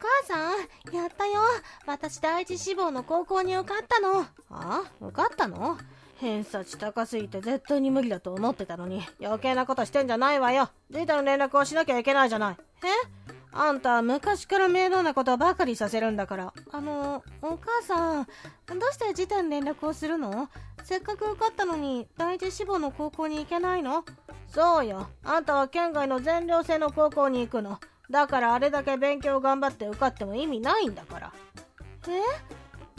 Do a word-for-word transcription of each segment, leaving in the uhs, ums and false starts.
母さん、やったよ。私第一志望の高校に受かったの。あ？受かったの？偏差値高すぎて絶対に無理だと思ってたのに、余計なことしてんじゃないわよ。データの連絡をしなきゃいけないじゃない。え？あんたは昔から面倒なことばかりさせるんだから。あの、お母さん、どうして時点連絡をするの？せっかく受かったのに、第一志望の高校に行けないの？そうよ。あんたは県外の全寮制の高校に行くの。だからあれだけ勉強頑張って受かっても意味ないんだから。え？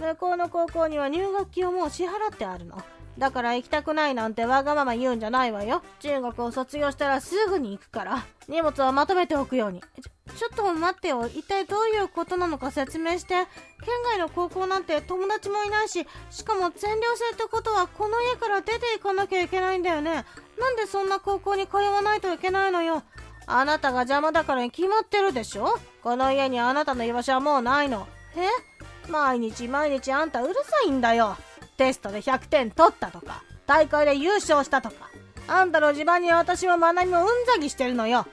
向こうの高校には入学金をもう支払ってあるの。だから行きたくないなんてわがまま言うんじゃないわよ。中学を卒業したらすぐに行くから。荷物をまとめておくように。ちょっと待ってよ。一体どういうことなのか説明して。県外の高校なんて友達もいないし、しかも全寮制ってことはこの家から出て行かなきゃいけないんだよね。なんでそんな高校に通わないといけないのよ。あなたが邪魔だからに決まってるでしょ。この家にあなたの居場所はもうないの。え？毎日毎日あんたうるさいんだよ。テストでひゃくてん取ったとか、大会で優勝したとか。あんたの自慢に私は学びもうんざりしてるのよ。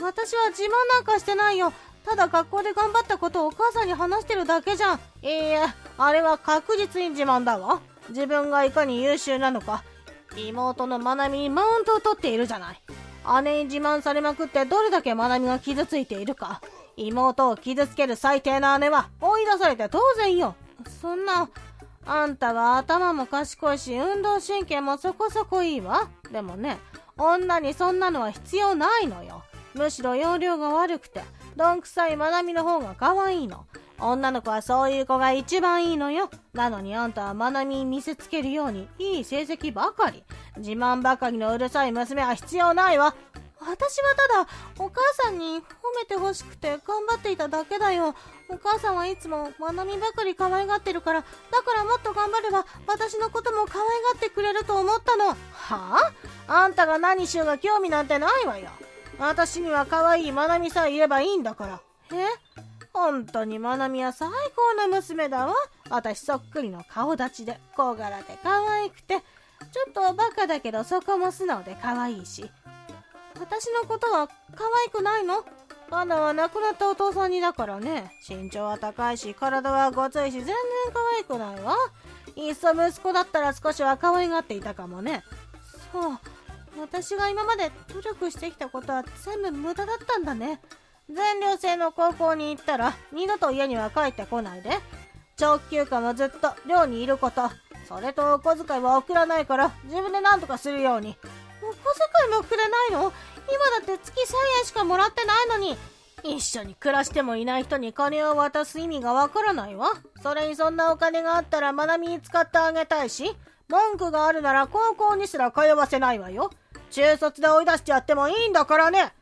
私は自慢なんかしてないよ。ただ学校で頑張ったことをお母さんに話してるだけじゃん。いいえ、あれは確実に自慢だわ。自分がいかに優秀なのか、妹のまなみにマウントを取っているじゃない。姉に自慢されまくってどれだけまなみが傷ついているか。妹を傷つける最低な姉は追い出されて当然よ。そんな、あんたは頭も賢いし運動神経もそこそこいいわ。でもね、女にそんなのは必要ないのよ。むしろ容量が悪くてどんくさいまなみの方が可愛いの。女の子はそういう子が一番いいのよ。なのにあんたはまなみに見せつけるようにいい成績ばかり。自慢ばかりのうるさい娘は必要ないわ。私はただお母さんに褒めてほしくて頑張っていただけだよ。お母さんはいつもまなみばかり可愛がってるから、だからもっと頑張れば私のことも可愛がってくれると思ったの。はあ？あんたが何しようが興味なんてないわよ。私には可愛いまなみさえいればいいんだから。え？本当にまなみは最高な娘だわ。私そっくりの顔立ちで小柄で可愛くて、ちょっとバカだけどそこも素直で可愛いし。私のことは可愛くないの？カナは亡くなったお父さんにだからね。身長は高いし体はごついし全然可愛くないわ。いっそ息子だったら少しは可愛がっていたかもね。そう。私が今まで努力してきたことは全部無駄だったんだね。全寮制の高校に行ったら二度と家には帰ってこないで。長期休暇もずっと寮にいること。それとお小遣いは送らないから自分で何とかするように。お小遣いもくれないの？今だって月せんえんしかもらってないのに。一緒に暮らしてもいない人に金を渡す意味がわからないわ。それにそんなお金があったらまなみに使ってあげたいし、文句があるなら高校にすら通わせないわよ。中卒で追い出してやってもいいんだからね。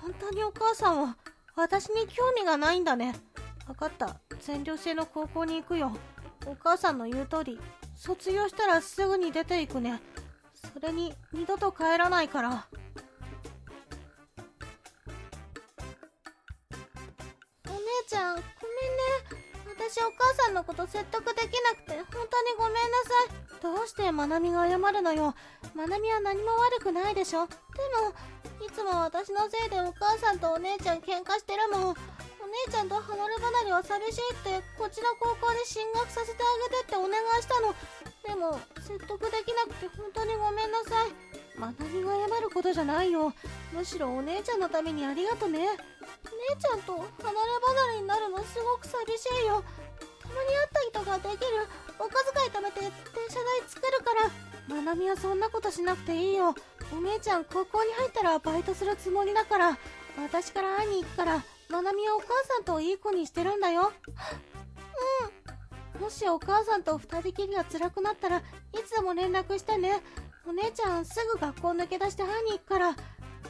本当にお母さんは私に興味がないんだね。分かった。全寮制の高校に行くよ。お母さんの言う通り、卒業したらすぐに出ていくね。それに二度と帰らないから。お姉ちゃん、ごめんね。私お母さんのこと説得できなくて本当にごめんなさい。どうしてまなみが謝るのよ。まなみは何も悪くないでしょ。でもいつも私のせいでお母さんとお姉ちゃん喧嘩してるもん。お姉ちゃんと離れ離れは寂しいってこっちの高校に進学させてあげてってお願いしたの。でも説得できなくて本当にごめんなさい。まなみが謝ることじゃないよ。むしろお姉ちゃんのためにありがとね。お姉ちゃんと離れ離れになるのすごく寂しいよ。たまに会った人ができる。お小遣い貯めて電車代作るから。まなみはそんなことしなくていいよ。お姉ちゃん高校に入ったらバイトするつもりだから。私から会いに行くから。まなみはお母さんといい子にしてるんだよ。うん。もしお母さんと二人きりが辛くなったらいつでも連絡してね。お姉ちゃんすぐ学校抜け出して会いに行くから。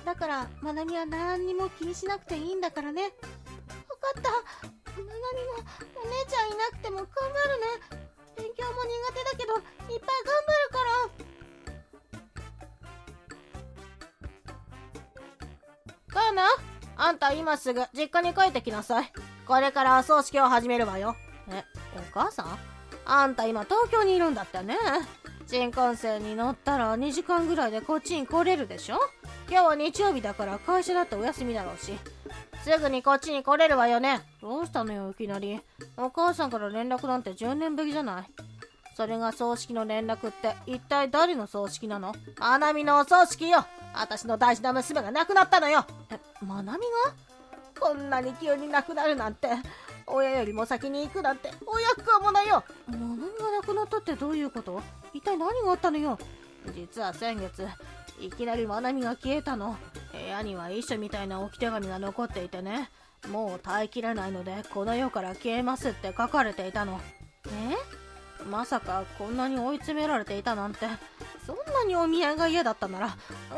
だからまなみは何にも気にしなくていいんだからね。分かった。まなみもお姉ちゃんいなくても頑張るね。勉強も苦手だけどいっぱい頑張るから。カーナ、あんた今すぐ実家に帰ってきなさい。これからお葬式を始めるわよ。え、お母さん？あんた今東京にいるんだってね。新幹線に乗ったらにじかんぐらいでこっちに来れるでしょ。今日は日曜日だから会社だってお休みだろうし、すぐにこっちに来れるわよね。どうしたのよいきなり。お母さんから連絡なんてじゅうねんぶりじゃない。それが葬式の連絡って一体誰の葬式なの？まなみのお葬式よ。私の大事な娘が亡くなったのよ。え、まなみが？こんなに急に亡くなるなんて、親よりも先に行くなんて親不孝者よ。まなみが亡くなったってどういうこと？一体何があったのよ。実は先月いきなりまなみが消えたの。部屋には遺書みたいな置き手紙が残っていてね、もう耐えきれないのでこの世から消えますって書かれていたの。え？まさかこんなに追い詰められていたなんて。そんなにお見合いが嫌だったなら教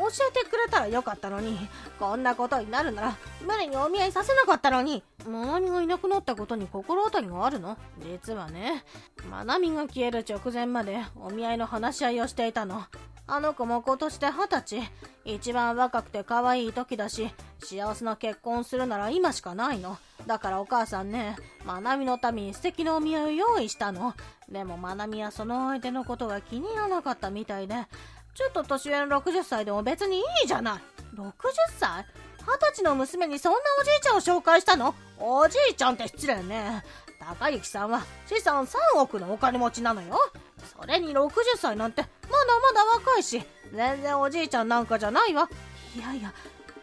えてくれたらよかったのに。こんなことになるなら無理にお見合いさせなかったのに。まなみがいなくなったことに心当たりがあるの？実はね、まなみが消える直前までお見合いの話し合いをしていたの。あの子も今年ではたち、一番若くて可愛い時だし、幸せな結婚するなら今しかないの。だからお母さんね、まなみのために素敵なお見合いを用意したの。でもまなみはその相手のことが気にならなかったみたいで、ちょっと年上のろくじゅっさいでも別にいいじゃない。ろくじゅっさい？はたちの娘にそんなおじいちゃんを紹介したの？おじいちゃんって失礼ね。高幸さんは資産さんおくのお金持ちなのよ。それにろくじゅっさいなんてまだまだ若いし、全然おじいちゃんなんかじゃないわ。いやいや、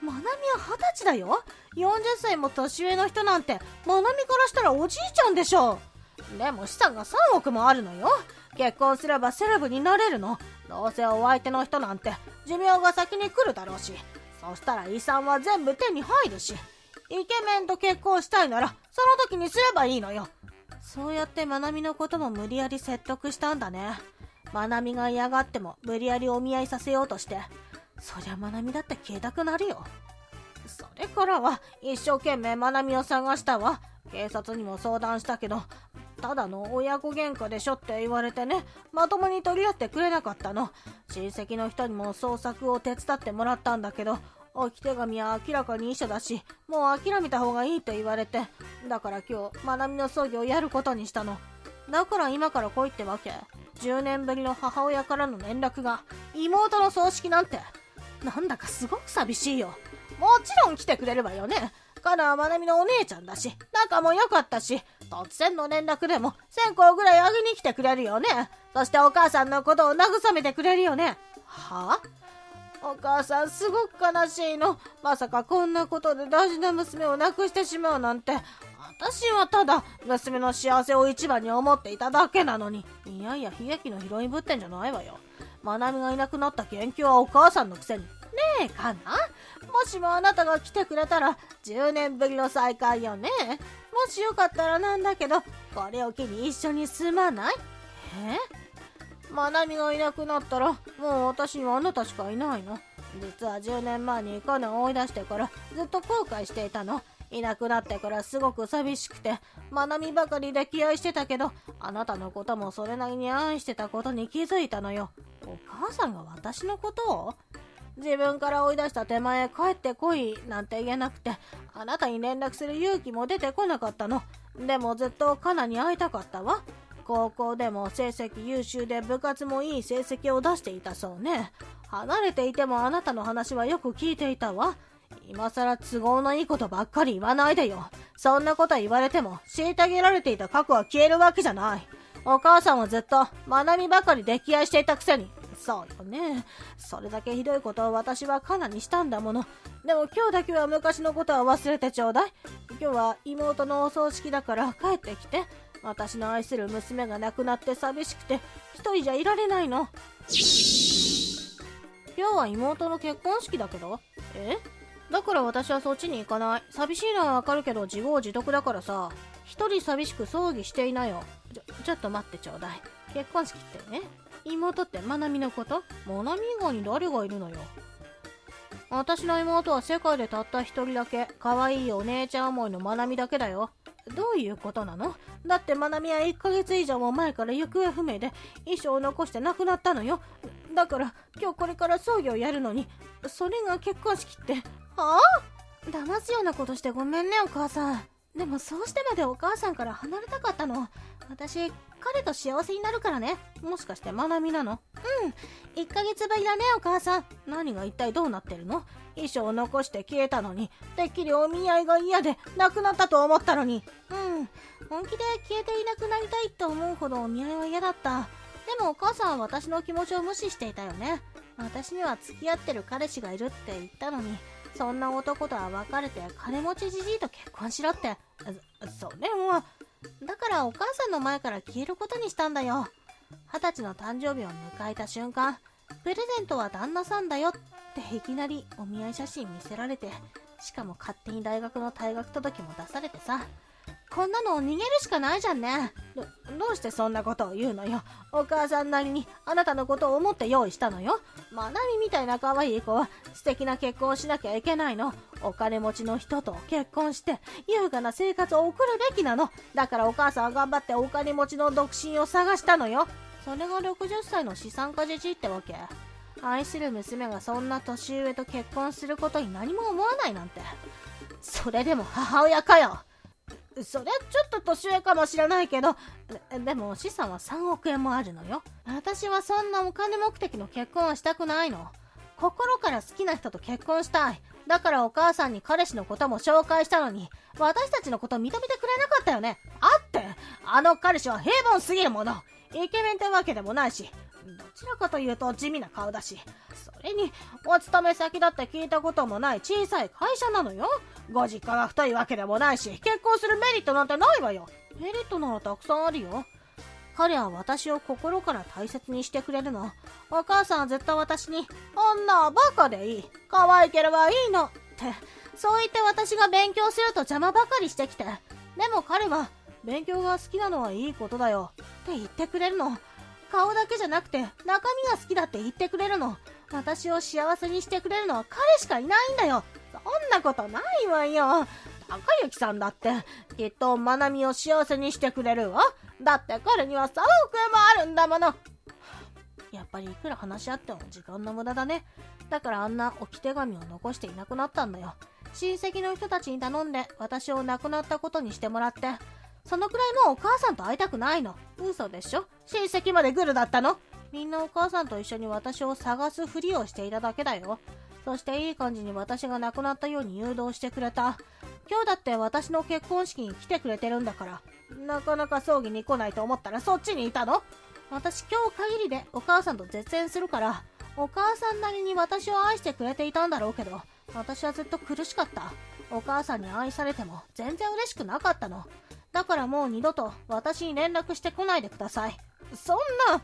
まなみははたちだよ。よんじゅっさいも年上の人なんてまなみからしたらおじいちゃんでしょ。でも資産がさんおくもあるのよ。結婚すればセレブになれるの。どうせお相手の人なんて寿命が先に来るだろうし、そしたら遺産は全部手に入るし、イケメンと結婚したいならその時にすればいいのよ。そうやってまなみのことも無理やり説得したんだね。まなみが嫌がっても無理やりお見合いさせようとして、そりゃまなみだって消えたくなるよ。それからは一生懸命まなみを探したわ。警察にも相談したけど、ただの親子喧嘩でしょって言われてね、まともに取り合ってくれなかったの。親戚の人にも捜索を手伝ってもらったんだけど、置き手紙は明らかに遺書だし、もう諦めた方がいいと言われて、だから今日まなみの葬儀をやることにしたの。だから今から来いってわけ。じゅうねんぶりの母親からの連絡が妹の葬式なんて、なんだかすごく寂しいよ。もちろん来てくれるわよね。かなはまなみのお姉ちゃんだし、仲も良かったし、突然の連絡でもせんこうぐらいあげに来てくれるよね。そしてお母さんのことを慰めてくれるよね。はぁ、お母さんすごく悲しいの。まさかこんなことで大事な娘を亡くしてしまうなんて。私はただ娘の幸せを一番に思っていただけなのに。いやいや、悲劇のヒロインぶってんじゃないわよ。まなみがいなくなった研究はお母さんのくせに。ねえかな、もしもあなたが来てくれたらじゅうねんぶりの再会よね。もしよかったらなんだけど、これを機に一緒に住まない？え？まなみがいなくなったらもう私にはあなたしかいないの。実はじゅうねんまえにカナを追い出してからずっと後悔していたの。いなくなってからすごく寂しくて、まなみばかり溺愛してたけど、あなたのこともそれなりに愛してたことに気づいたのよ。お母さんが私のことを自分から追い出した手前、帰ってこいなんて言えなくて、あなたに連絡する勇気も出てこなかったの。でもずっとカナに会いたかったわ。高校でも成績優秀で部活もいい成績を出していたそうね。離れていてもあなたの話はよく聞いていたわ。今さら都合のいいことばっかり言わないでよ。そんなこと言われても虐げられていた過去は消えるわけじゃない。お母さんはずっとまなみばかり溺愛していたくせに。そうよね、それだけひどいことを私はカナにしたんだもの。でも今日だけは昔のことは忘れてちょうだい。今日は妹のお葬式だから帰ってきて。私の愛する娘が亡くなって寂しくて一人じゃいられないの。今日は妹の結婚式だけど。え？だから私はそっちに行かない。寂しいのはわかるけど自業自得だからさ、一人寂しく葬儀していなよ。ちょ、ちょっと待ってちょうだい。結婚式ってね、妹ってまなみのこと？まなみ以外に誰がいるのよ。私の妹は世界でたった一人だけ、可愛いお姉ちゃん思いのまなみだけだよ。どういうことなの？だってまなみはいっかげつ以上も前から行方不明で遺書を残して亡くなったのよ。だから今日これから葬儀をやるのに、それが結婚式って。はあ？騙すようなことしてごめんねお母さん。でもそうしてまでお母さんから離れたかったの。私彼と幸せになるからね。もしかしてまなみなの？うん、いっかげつぶりだねお母さん。何が一体どうなってるの？衣装を残して消えたのに、てっきりお見合いが嫌でなくなったと思ったのに。うん、本気で消えていなくなりたいと思うほどお見合いは嫌だった。でもお母さんは私の気持ちを無視していたよね。私には付き合ってる彼氏がいるって言ったのに、そんな男とは別れて金持ちじじいと結婚しろって。そ、それは。だからお母さんの前から消えることにしたんだよ。二十歳の誕生日を迎えた瞬間、プレゼントは旦那さんだよっていきなりお見合い写真見せられて、しかも勝手に大学の退学届も出されてさ。こんなの逃げるしかないじゃんね。ど、どうしてそんなことを言うのよ。お母さんなりにあなたのことを思って用意したのよ。まなみみたいな可愛い子は素敵な結婚をしなきゃいけないの。お金持ちの人と結婚して優雅な生活を送るべきなの。だからお母さんは頑張ってお金持ちの独身を探したのよ。それがろくじゅっさいの資産家じじいってわけ。愛する娘がそんな年上と結婚することに何も思わないなんて。それでも母親かよ。それちょっと年上かもしれないけど、で, でも資産はさんおくえんもあるのよ。私はそんなお金目的の結婚はしたくないの。心から好きな人と結婚したい。だからお母さんに彼氏のことも紹介したのに、私たちのこと認めてくれなかったよね。あって、あの彼氏は平凡すぎるもの。イケメンってわけでもないし、どちらかというと地味な顔だし、それにお勤め先だって聞いたこともない小さい会社なのよ。ご実家が太いわけでもないし、結婚するメリットなんてないわよ。メリットならたくさんあるよ。彼は私を心から大切にしてくれるの。お母さんはずっと私に「女はバカでいい、可愛ければいいの」ってそう言って、私が勉強すると邪魔ばかりしてきて、でも彼は「勉強が好きなのはいいことだよ」って言ってくれるの。顔だけじゃなくて中身が好きだって言ってくれるの。私を幸せにしてくれるのは彼しかいないんだよ。そんなことないわよ。高雪さんだってきっとまなみを幸せにしてくれるわ。だって彼にはさんおくえんもあるんだもの。やっぱりいくら話し合っても時間の無駄だね。だからあんな置き手紙を残していなくなったんだよ。親戚の人たちに頼んで私を亡くなったことにしてもらって、そのくらいもうお母さんと会いたくないの。嘘でしょ。親戚までグルだったの。みんなお母さんと一緒に私を探すふりをしていただけだよ。そしていい感じに私が亡くなったように誘導してくれた。今日だって私の結婚式に来てくれてるんだから。なかなか葬儀に来ないと思ったらそっちにいたの。私今日限りでお母さんと絶縁するから。お母さんなりに私を愛してくれていたんだろうけど、私はずっと苦しかった。お母さんに愛されても全然嬉しくなかったの。だからもう二度と私に連絡してこないでください。そんな。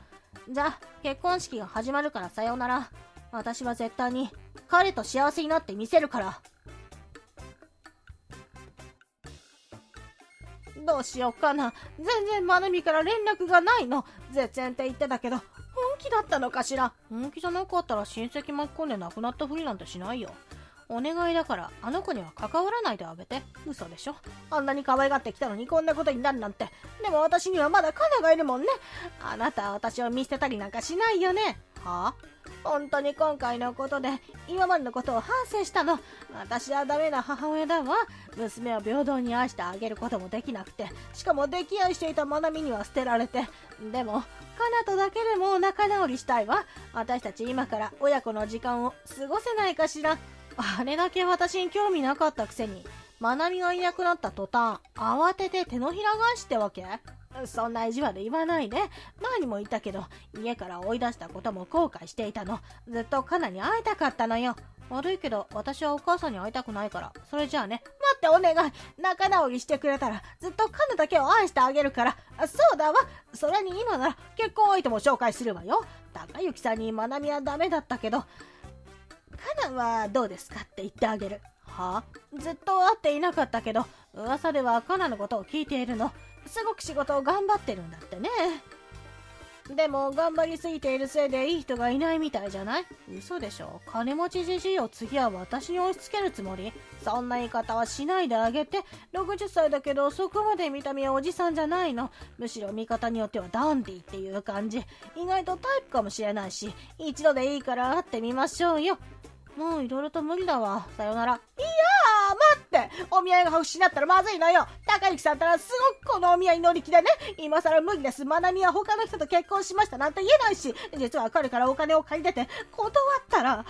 じゃあ結婚式が始まるからさようなら。私は絶対に彼と幸せになってみせるから。どうしようかな。全然まなみから連絡がないの。絶縁って言ってたけど本気だったのかしら。本気じゃなかったら親戚巻き込んで亡くなったふりなんてしないよ。お願いだからあの子には関わらないであげて。嘘でしょ。あんなに可愛がってきたのにこんなことになるなんて。でも私にはまだカナがいるもんね。あなたは私を見捨てたりなんかしないよね。はあ？本当に今回のことで今までのことを反省したの。私はダメな母親だわ。娘を平等に愛してあげることもできなくて、しかも溺愛していたまなみには捨てられて。でもかなとだけでも仲直りしたいわ。私たち今から親子の時間を過ごせないかしら。あれだけ私に興味なかったくせに、まなみがいなくなった途端慌てて手のひら返しってわけ。そんな意地悪言わないで。前にも言ったけど家から追い出したことも後悔していたの。ずっとカナに会いたかったのよ。悪いけど私はお母さんに会いたくないから。それじゃあね。待ってお願い。仲直りしてくれたらずっとカナだけを愛してあげるから。そうだわ。それに今なら結婚相手も紹介するわよ。高雪さんにまなみはダメだったけど、カナはどうですかって言ってあげる。はあ？ずっと会っていなかったけど噂ではカナのことを聞いているの。すごく仕事を頑張ってるんだってね。でも頑張りすぎているせいでいい人がいないみたいじゃない？嘘でしょ。金持ちじじいを次は私に押し付けるつもり？そんな言い方はしないであげて。ろくじゅっさいだけどそこまで見た目はおじさんじゃないの。むしろ見方によってはダンディっていう感じ。意外とタイプかもしれないし、一度でいいから会ってみましょうよ。もういろいろと無理だわ。さよなら。いやー待って。お見合いが欲しいなったらまずいのよ。高之さんったらすごくこのお見合い乗り気でね。今更無理です。まなみは他の人と結婚しましたなんて言えないし、実は彼からお金を借りてて断ったら大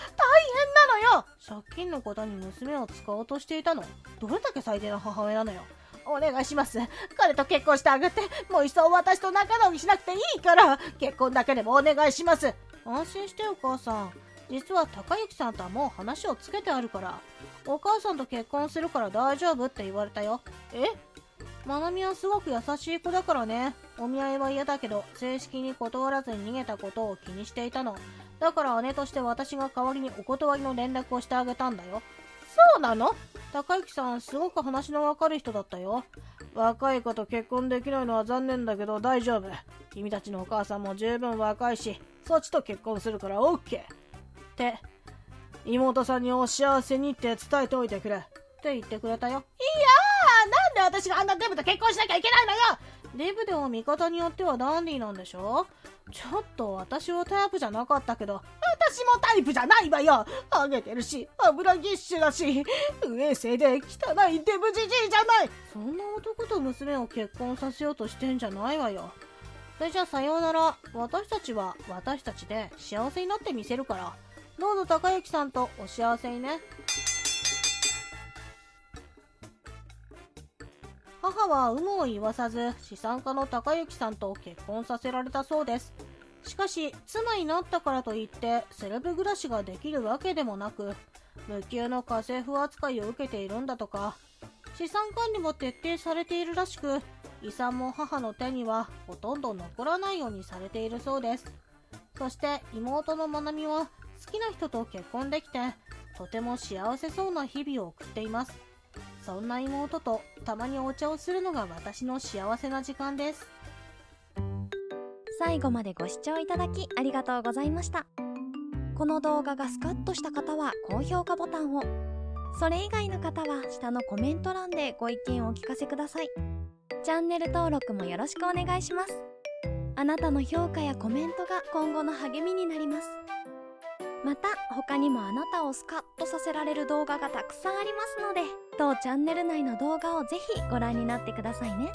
変なのよ。借金のことに娘を使おうとしていたの、どれだけ最低な母親なのよ。お願いします。彼と結婚してあげて、もう一層私と仲直りしなくていいから、結婚だけでもお願いします。安心してお母さん、実は高之さんとはもう話をつけてあるから、お母さんと結婚するから大丈夫って言われたよ。え、まなみはすごく優しい子だからね。お見合いは嫌だけど正式に断らずに逃げたことを気にしていたのだから、姉として私が代わりにお断りの連絡をしてあげたんだよ。そうなの？高之さんすごく話のわかる人だったよ。若い子と結婚できないのは残念だけど大丈夫。君たちのお母さんも十分若いし、そっちと結婚するから オーケー って妹さんにお幸せにって伝えておいてくれって言ってくれたよ。いやー、なんで私があんなデブと結婚しなきゃいけないのよ。デブでも味方によってはダンディなんでしょ。ちょっと私はタイプじゃなかったけど、私もタイプじゃないわよ。ハゲてるし、油ぎっしゅだし、不衛生で汚いデブじじいじゃない。そんな男と娘を結婚させようとしてんじゃないわよ。それじゃあさようなら。私たちは私たちで幸せになってみせるから。どうぞ高之さんとお幸せにね。母は有無を言わさず資産家の高之さんと結婚させられたそうです。しかし妻になったからといってセレブ暮らしができるわけでもなく、無給の家政婦扱いを受けているんだとか。資産管理も徹底されているらしく、遺産も母の手にはほとんど残らないようにされているそうです。そして妹のまなみは好きな人と結婚できて、とても幸せそうな日々を送っています。そんな妹とたまにお茶をするのが私の幸せな時間です。最後までご視聴いただきありがとうございました。この動画がスカッとした方は高評価ボタンを、それ以外の方は下のコメント欄でご意見をお聞かせください。チャンネル登録もよろしくお願いします。あなたの評価やコメントが今後の励みになります。また他にもあなたをスカッとさせられる動画がたくさんありますので、当チャンネル内の動画をぜひご覧になってくださいね。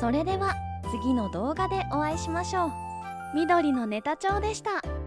それでは次の動画でお会いしましょう。緑のネタ帳でした。